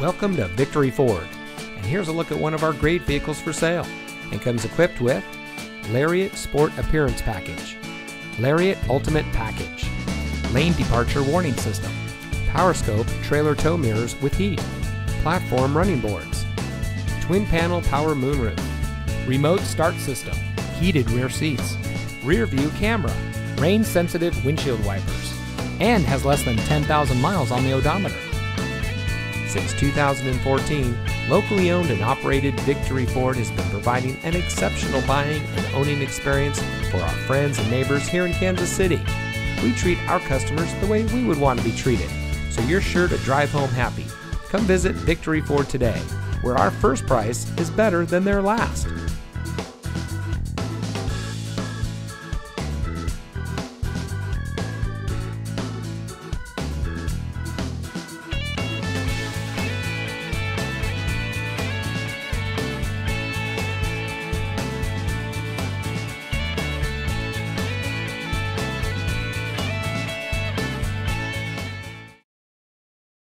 Welcome to Victory Ford, and here's a look at one of our great vehicles for sale, and comes equipped with Lariat Sport Appearance Package, Lariat Ultimate Package, Lane Departure Warning System, PowerScope Trailer Tow Mirrors with Heat, Platform Running Boards, Twin Panel Power Moonroof, Remote Start System, Heated Rear Seats, Rear View Camera, Rain Sensitive Windshield Wipers, and has less than 10,000 miles on the odometer. Since 2014, locally owned and operated Victory Ford has been providing an exceptional buying and owning experience for our friends and neighbors here in Kansas City. We treat our customers the way we would want to be treated, so you're sure to drive home happy. Come visit Victory Ford today, where our first price is better than their last.